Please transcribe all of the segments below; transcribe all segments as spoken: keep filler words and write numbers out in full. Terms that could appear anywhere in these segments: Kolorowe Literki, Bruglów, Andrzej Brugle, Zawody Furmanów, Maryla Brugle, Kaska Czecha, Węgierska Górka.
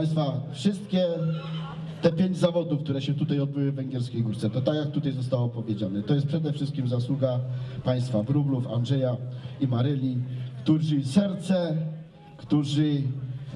Państwa, wszystkie te pięć zawodów, które się tutaj odbyły w Węgierskiej Górce, to tak jak tutaj zostało powiedziane, to jest przede wszystkim zasługa Państwa Bruglów, Andrzeja i Maryli, którzy serce, którzy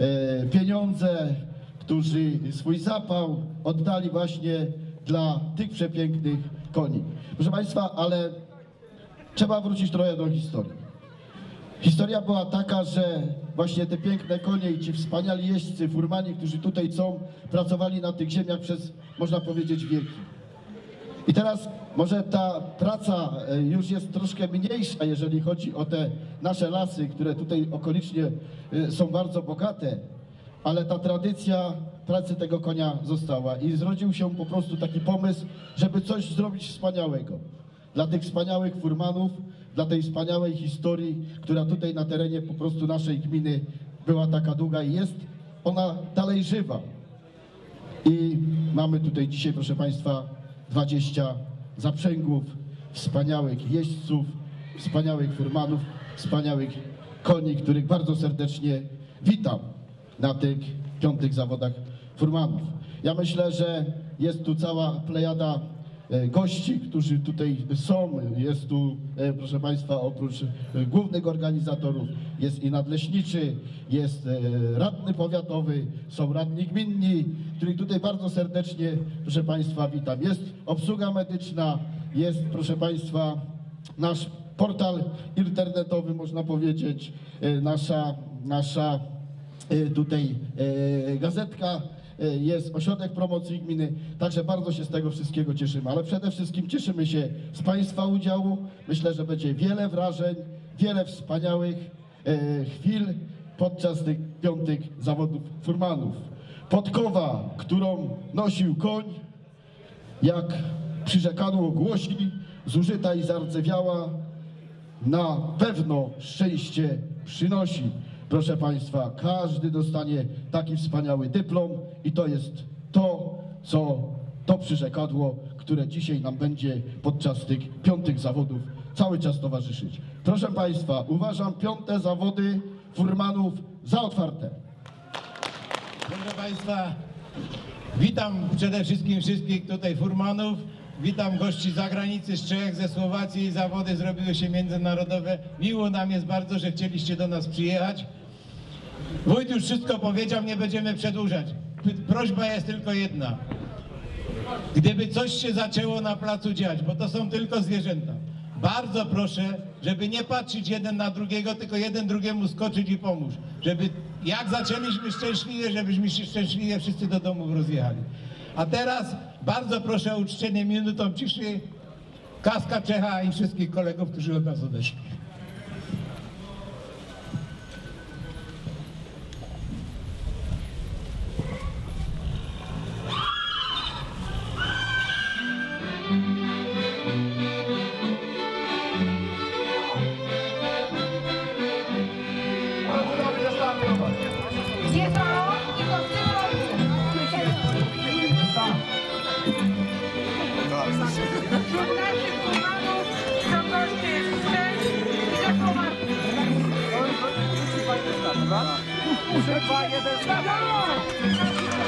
e, pieniądze, którzy swój zapał oddali właśnie dla tych przepięknych koni. Proszę Państwa, ale trzeba wrócić trochę do historii. Historia była taka, że właśnie te piękne konie i ci wspaniali jeźdźcy, furmani, którzy tutaj są, pracowali na tych ziemiach przez, można powiedzieć, wieki. I teraz może ta praca już jest troszkę mniejsza, jeżeli chodzi o te nasze lasy, które tutaj okolicznie są bardzo bogate, ale ta tradycja pracy tego konia została i zrodził się po prostu taki pomysł, żeby coś zrobić wspaniałego dla tych wspaniałych furmanów, dla tej wspaniałej historii, która tutaj na terenie po prostu naszej gminy była taka długa i jest ona dalej żywa. I mamy tutaj dzisiaj, proszę Państwa, dwadzieścia zaprzęgów, wspaniałych jeźdźców, wspaniałych furmanów, wspaniałych koni, których bardzo serdecznie witam na tych piątych zawodach furmanów. Ja myślę, że jest tu cała plejada gości, którzy tutaj są. Jest tu, proszę Państwa, oprócz głównych organizatorów jest i nadleśniczy, jest radny powiatowy, są radni gminni, których tutaj bardzo serdecznie, proszę Państwa, witam. Jest obsługa medyczna, jest, proszę Państwa, nasz portal internetowy, można powiedzieć, nasza, nasza tutaj gazetka, jest ośrodek promocji gminy, także bardzo się z tego wszystkiego cieszymy, ale przede wszystkim cieszymy się z Państwa udziału. Myślę, że będzie wiele wrażeń, wiele wspaniałych e, chwil podczas tych piątych zawodów furmanów. Podkowa, którą nosił koń, jak przyrzekadło głosi, zużyta i zardzewiała, na pewno szczęście przynosi. Proszę Państwa, każdy dostanie taki wspaniały dyplom i to jest to, co to przyrzekadło, które dzisiaj nam będzie podczas tych piątych zawodów cały czas towarzyszyć. Proszę Państwa, uważam piąte zawody furmanów za otwarte. Proszę Państwa, witam przede wszystkim wszystkich tutaj furmanów. Witam gości z zagranicy, z Czech, ze Słowacji. Zawody zrobiły się międzynarodowe. Miło nam jest bardzo, że chcieliście do nas przyjechać. Wójt już wszystko powiedział, nie będziemy przedłużać. Prośba jest tylko jedna. Gdyby coś się zaczęło na placu dziać, bo to są tylko zwierzęta, bardzo proszę, żeby nie patrzeć jeden na drugiego, tylko jeden drugiemu skoczyć i pomóż. Żeby jak zaczęliśmy szczęśliwie, żebyśmy się szczęśliwie wszyscy do domów rozjechali. A teraz bardzo proszę o uczczenie minutą ciszy Kaska Czecha i wszystkich kolegów, którzy od nas odeszli. Thank you.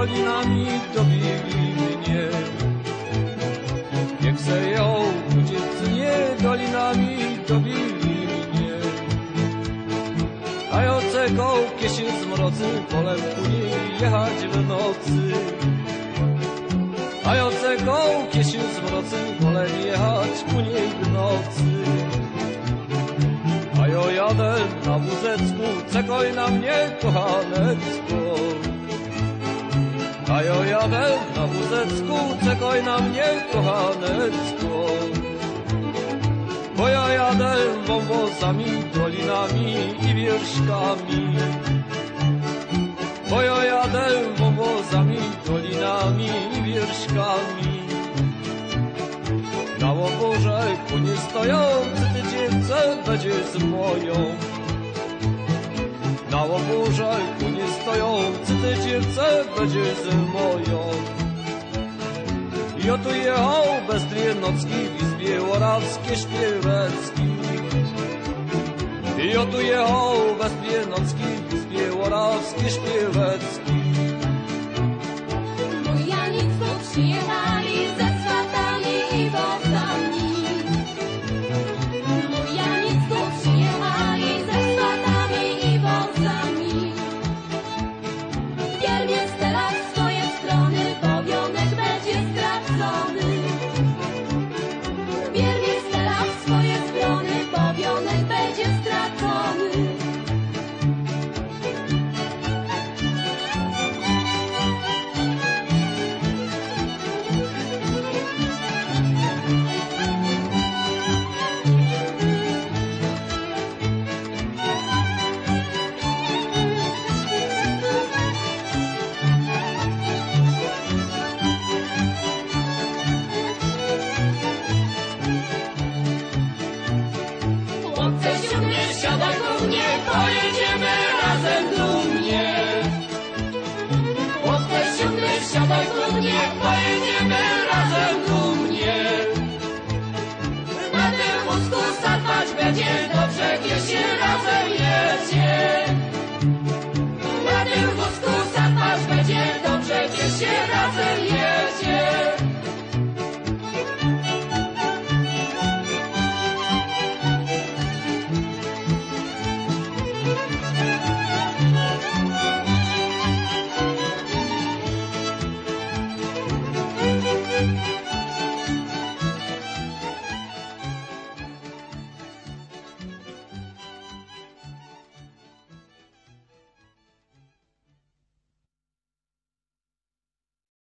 kolinami dobili mnie. Jak seją ludzie nie dolinami dobili mnie. A ja czekał, kiedy z mrocy polem tu nie jechać w nocy. A ja czekał, kiedy z mrocy polem jechać ku niej w nocy. A ja jadę na wózeczku, czekaj na mnie kochaneczko. A ja jadę na wózeczku, czekaj na mnie kochaneczko. Bo ja jadę wąwozami, dolinami i wierszkami. Bo ja jadę wąwozami, dolinami i wierszkami. Na łoburzach konie stoją, czy ty dziewczę będziesz moją? Na łoburzach konie stoją, czy ty dziewczę będziesz moją? Ja tu jechał bez drenocki w izbie orawskiej śpieweckiej. Ja tu jechał bez drenocki w izbie orawskiej śpieweckiej. Bo ja nic tu przyjechali ze swatami i wozami. Bo ja nic tu przyjechali ze swatami i wozami. Wielbiec teraz w swoje strony, powionek będzie zdradzony. Wielbiec teraz w swoje strony, powionek będzie zdradzony. Pojedziemy razem dumnie. Chłopcze siódmy, wsiadaj dumnie, pojedziemy.